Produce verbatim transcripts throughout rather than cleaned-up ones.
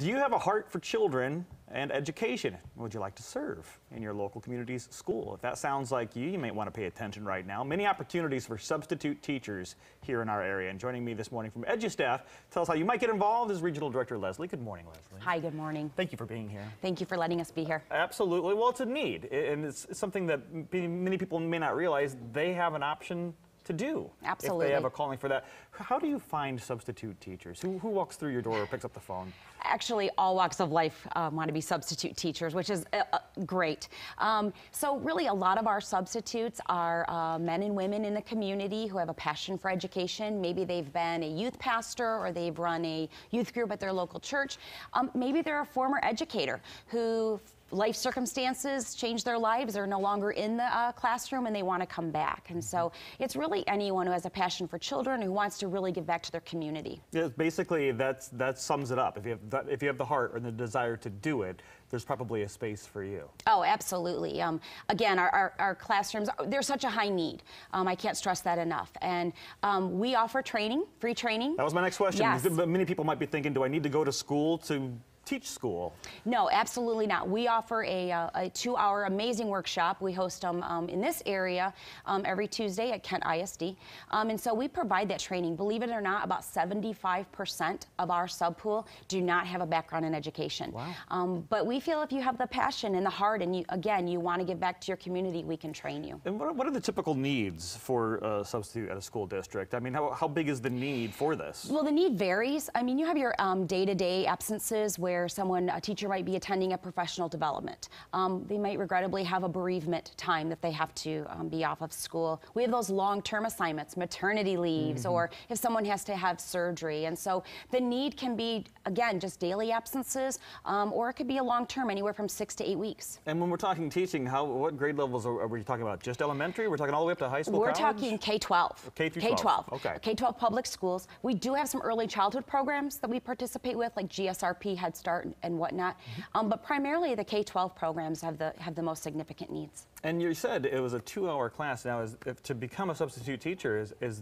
Do you have a heart for children and education? Would you like to serve in your local community's school? If that sounds like you, you may want to pay attention right now. Many opportunities for substitute teachers here in our area. And joining me this morning from EduStaff, tell us how you might get involved, is Regional Director Leslie. Good morning, Leslie. Hi, good morning. Thank you for being here. Thank you for letting us be here. Absolutely. Well, it's a need, and it's something that many people may not realize they have an option to do. Absolutely. If they have a calling for that. How do you find substitute teachers? Who, who walks through your door or picks up the phone? Actually, all walks of life um, want to be substitute teachers, which is uh, great. Um, so really, a lot of our substitutes are uh, men and women in the community who have a passion for education. Maybe they've been a youth pastor, or they've run a youth group at their local church. Um, maybe they're a former educator who life circumstances change their lives, are no longer in the uh, classroom, and they want to come back. And so it's really anyone who has a passion for children, who wants to really give back to their community. Yeah, basically that's that sums it up. If you have that, if you have the heart or the desire to do it, there's probably a space for you. Oh, absolutely. Um, again, our, our, our classrooms, they're such a high need. Um, I can't stress that enough. And um, we offer training, free training. That was my next question. Yes. Many people might be thinking, do I need to go to school to teach school? No, absolutely not. We offer a, uh, a two-hour amazing workshop. We host them um, in this area um, every Tuesday at Kent I S D. Um, and so we provide that training. Believe it or not, about seventy-five percent of our subpool do not have a background in education. Wow. Um, but we feel if you have the passion and the heart, and you, again, you want to give back to your community, we can train you. And what are, what are the typical needs for a substitute at a school district? I mean, how, how big is the need for this? Well, the need varies. I mean, you have your um, day-to-day absences where someone, a teacher might be attending a professional development. Um, they might regrettably have a bereavement time that they have to um, be off of school. We have those long-term assignments, maternity leaves, mm-hmm. or if someone has to have surgery. And so the need can be, again, just daily absences, um, or it could be a long-term, anywhere from six to eight weeks. And when we're talking teaching, how, what grade levels are, are we talking about? Just elementary? We're talking all the way up to high school, We're college? Talking K twelve. K through K twelve. Okay. K twelve public schools. We do have some early childhood programs that we participate with, like G S R P, Head Start, and whatnot, um, but primarily the K twelve programs have the have the most significant needs. And you said it was a two-hour class. Now, is, if, to become a substitute teacher, is, is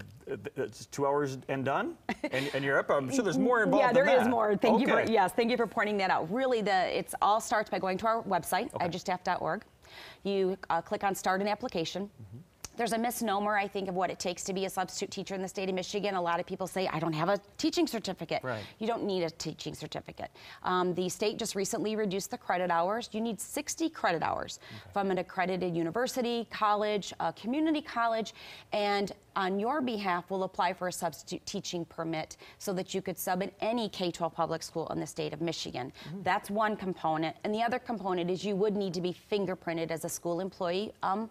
it's two hours and done? And, and you're up. I'm sure there's more involved. Yeah, there than that. Is more. Thank okay. you for yes, thank you for pointing that out. Really, the it's all starts by going to our website, okay. edustaff dot org. You uh, click on Start an Application. Mm-hmm. There's a misnomer, I think, of what it takes to be a substitute teacher in the state of Michigan. A lot of people say, I don't have a teaching certificate. Right. You don't need a teaching certificate. Um, the state just recently reduced the credit hours. You need sixty credit hours okay. from an accredited university, college, uh, community college, and on your behalf will apply for a substitute teaching permit so that you could sub in any K twelve public school in the state of Michigan. Mm-hmm. That's one component. And the other component is you would need to be fingerprinted as a school employee, um,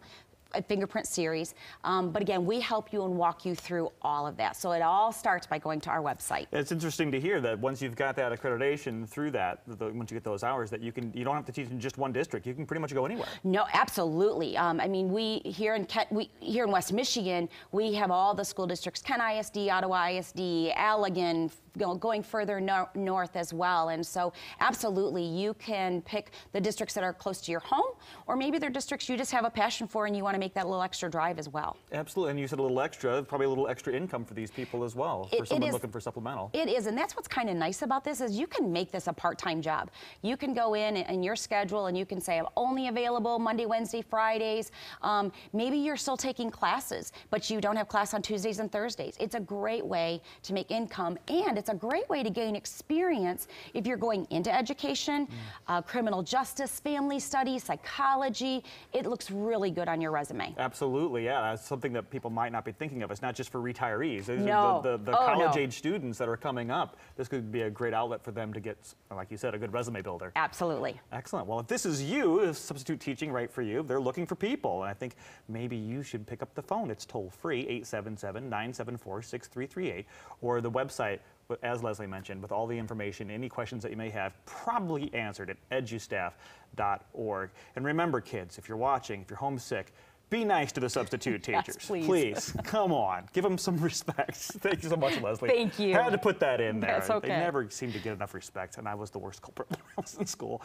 a fingerprint series, um, but again, we help you and walk you through all of that. So it all starts by going to our website. It's interesting to hear that once you've got that accreditation through that, the, once you get those hours, that you can you don't have to teach in just one district. You can pretty much go anywhere. No, absolutely. Um, I mean, we here in Kent, we here in West Michigan, we have all the school districts: Kent I S D, Ottawa I S D, Allegan, going further no north as well. And so, absolutely, you can pick the districts that are close to your home, or maybe they're districts you just have a passion for and you want to make that little extra drive as well. Absolutely, and you said a little extra, probably a little extra income for these people as well, it, for someone is, looking for supplemental. It is, and that's what's kind of nice about this is you can make this a part-time job. You can go in and, and your schedule, and you can say, I'm only available Monday, Wednesday, Fridays. Um, maybe you're still taking classes, but you don't have class on Tuesdays and Thursdays. It's a great way to make income, and it's a great way to gain experience if you're going into education, mm. uh, criminal justice, family studies, psychology. It looks really good on your resume. Absolutely, yeah. That's something that people might not be thinking of. It's not just for retirees. These no. are the, the, the oh, college-age no. students that are coming up. This could be a great outlet for them to get, like you said, a good resume builder. Absolutely. Excellent. Well, if this is you, if substitute teaching right for you, they're looking for people. And I think maybe you should pick up the phone. It's toll-free, eight seven seven, nine seven four, six three three eight, or the website, as Leslie mentioned, with all the information, any questions that you may have, probably answered at edustaff dot org. And remember, kids, if you're watching, if you're homesick, be nice to the substitute teachers. Yes, please. Please, come on. Give them some respect. Thank you so much, Leslie. Thank you. I had to put that in there. That's okay. They never seem to get enough respect, and I was the worst culprit when I was in school.